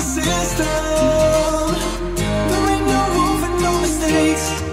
system. There ain't no room for no mistakes.